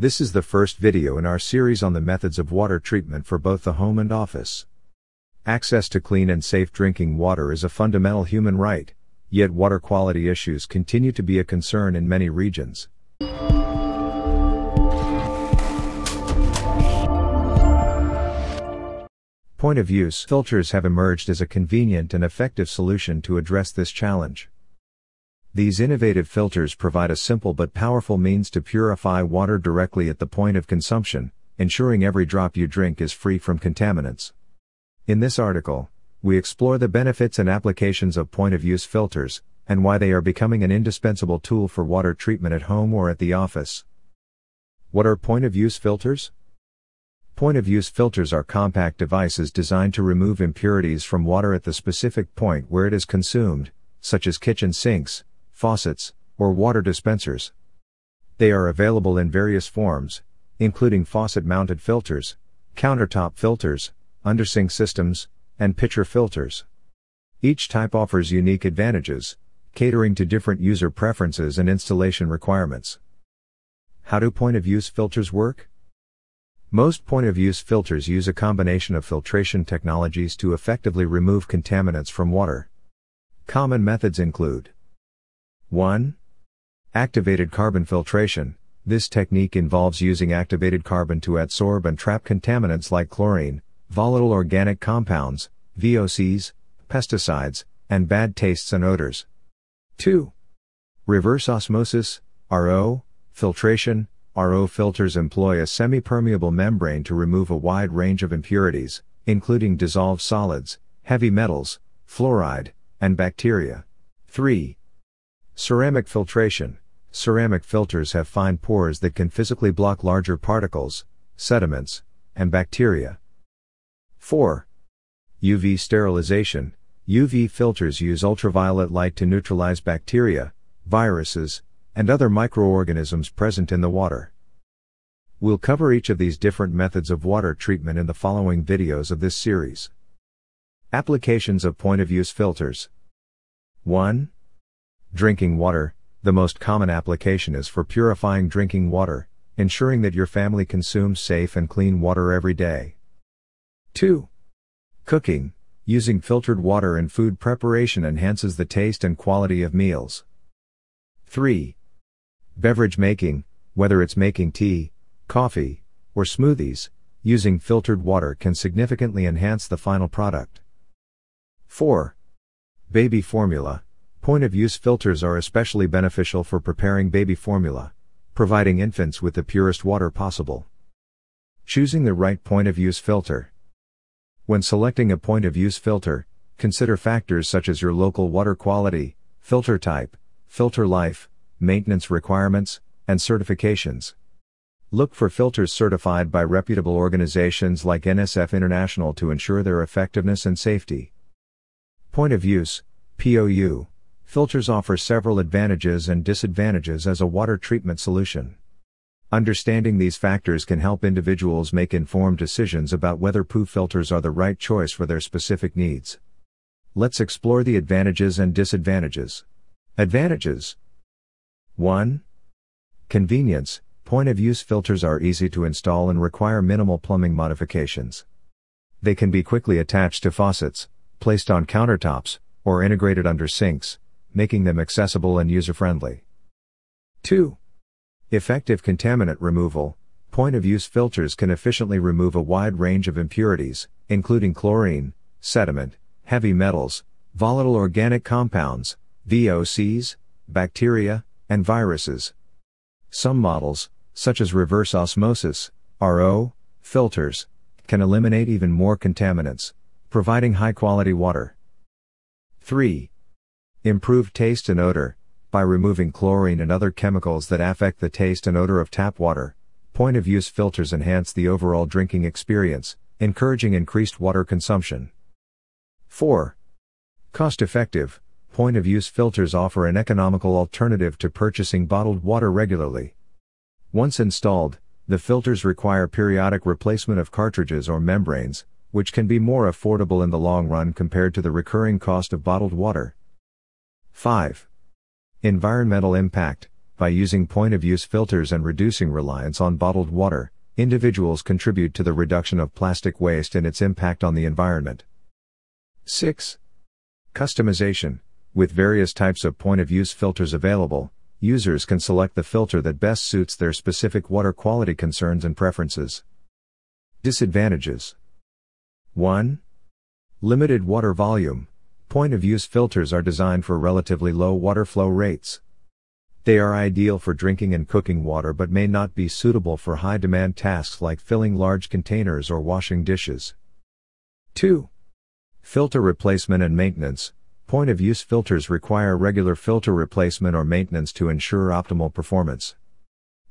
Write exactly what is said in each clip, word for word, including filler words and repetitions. This is the first video in our series on the methods of water treatment for both the home and office. Access to clean and safe drinking water is a fundamental human right, yet water quality issues continue to be a concern in many regions. Point of use filters have emerged as a convenient and effective solution to address this challenge. These innovative filters provide a simple but powerful means to purify water directly at the point of consumption, ensuring every drop you drink is free from contaminants. In this article, we explore the benefits and applications of point-of-use filters, and why they are becoming an indispensable tool for water treatment at home or at the office. What are point-of-use filters? Point-of-use filters are compact devices designed to remove impurities from water at the specific point where it is consumed, such as kitchen sinks, faucets, or water dispensers. They are available in various forms, including faucet-mounted filters, countertop filters, undersink systems, and pitcher filters. Each type offers unique advantages, catering to different user preferences and installation requirements. How do point-of-use filters work? Most point-of-use filters use a combination of filtration technologies to effectively remove contaminants from water. Common methods include one Activated carbon filtration. This technique involves using activated carbon to adsorb and trap contaminants like chlorine, volatile organic compounds, V O Cs, pesticides, and bad tastes and odors. two Reverse osmosis, R O, filtration. R O filters employ a semi-permeable membrane to remove a wide range of impurities, including dissolved solids, heavy metals, fluoride, and bacteria. three Ceramic filtration. Ceramic filters have fine pores that can physically block larger particles, sediments, and bacteria. four U V sterilization. U V filters use ultraviolet light to neutralize bacteria, viruses, and other microorganisms present in the water. We'll cover each of these different methods of water treatment in the following videos of this series. Applications of point-of-use filters. one Drinking water. The most common application is for purifying drinking water, ensuring that your family consumes safe and clean water every day. two Cooking. Using filtered water in food preparation enhances the taste and quality of meals. three Beverage making. Whether it's making tea, coffee, or smoothies, using filtered water can significantly enhance the final product. four Baby formula. Point-of-use filters are especially beneficial for preparing baby formula, providing infants with the purest water possible. Choosing the right point-of-use filter. When selecting a point-of-use filter, consider factors such as your local water quality, filter type, filter life, maintenance requirements, and certifications. Look for filters certified by reputable organizations like N S F International to ensure their effectiveness and safety. Point-of-use (P O U) filters offer several advantages and disadvantages as a water treatment solution. Understanding these factors can help individuals make informed decisions about whether P O U filters are the right choice for their specific needs. Let's explore the advantages and disadvantages. Advantages. one Convenience. Point-of-use filters are easy to install and require minimal plumbing modifications. They can be quickly attached to faucets, placed on countertops, or integrated under sinks, making them accessible and user-friendly. two Effective contaminant removal. Point-of-use filters can efficiently remove a wide range of impurities, including chlorine, sediment, heavy metals, volatile organic compounds, V O Cs, bacteria, and viruses. Some models, such as reverse osmosis, R O, filters, can eliminate even more contaminants, providing high-quality water. three Improved taste and odor. By removing chlorine and other chemicals that affect the taste and odor of tap water, point-of-use filters enhance the overall drinking experience, encouraging increased water consumption. four Cost-effective. Point-of-use filters offer an economical alternative to purchasing bottled water regularly. Once installed, the filters require periodic replacement of cartridges or membranes, which can be more affordable in the long run compared to the recurring cost of bottled water. five Environmental impact. by using point-of-use filters and reducing reliance on bottled water, individuals contribute to the reduction of plastic waste and its impact on the environment. six. Customization. With various types of point-of-use filters available, users can select the filter that best suits their specific water quality concerns and preferences. Disadvantages. one. Limited water volume. Point-of-use filters are designed for relatively low water flow rates. They are ideal for drinking and cooking water but may not be suitable for high-demand tasks like filling large containers or washing dishes. two. Filter replacement and maintenance. Point-of-use filters require regular filter replacement or maintenance to ensure optimal performance.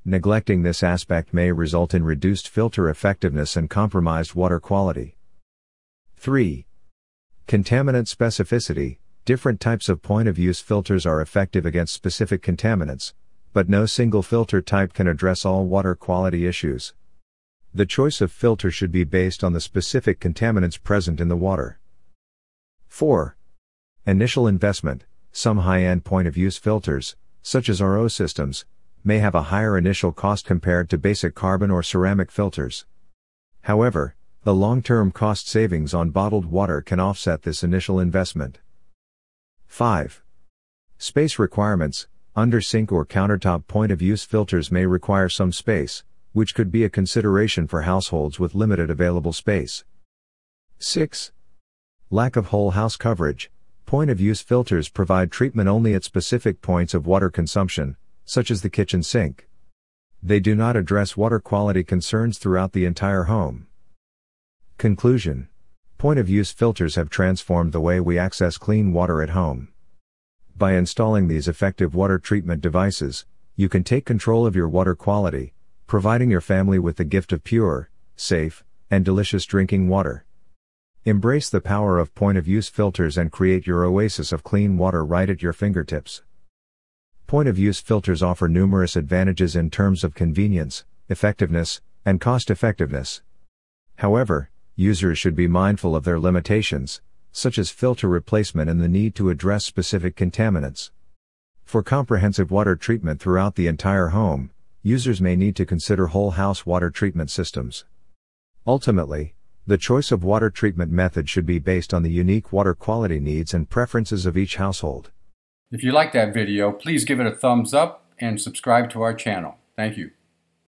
Neglecting this aspect may result in reduced filter effectiveness and compromised water quality. three. Contaminant specificity. Different types of point-of-use filters are effective against specific contaminants, but no single filter type can address all water quality issues. The choice of filter should be based on the specific contaminants present in the water. four. Initial investment. Some high-end point-of-use filters, such as R O systems, may have a higher initial cost compared to basic carbon or ceramic filters. However, the long-term cost savings on bottled water can offset this initial investment. five. Space requirements. Under sink or countertop point-of-use filters may require some space, which could be a consideration for households with limited available space. six. Lack of whole house coverage. Point-of-use filters provide treatment only at specific points of water consumption, such as the kitchen sink. They do not address water quality concerns throughout the entire home. Conclusion. Point-of-use filters have transformed the way we access clean water at home. By installing these effective water treatment devices, you can take control of your water quality, providing your family with the gift of pure, safe, and delicious drinking water. Embrace the power of point-of-use filters and create your oasis of clean water right at your fingertips. Point-of-use filters offer numerous advantages in terms of convenience, effectiveness, and cost-effectiveness. However, users should be mindful of their limitations, such as filter replacement and the need to address specific contaminants. For comprehensive water treatment throughout the entire home, users may need to consider whole-house water treatment systems. Ultimately, the choice of water treatment method should be based on the unique water quality needs and preferences of each household. If you like that video, please give it a thumbs up and subscribe to our channel. Thank you.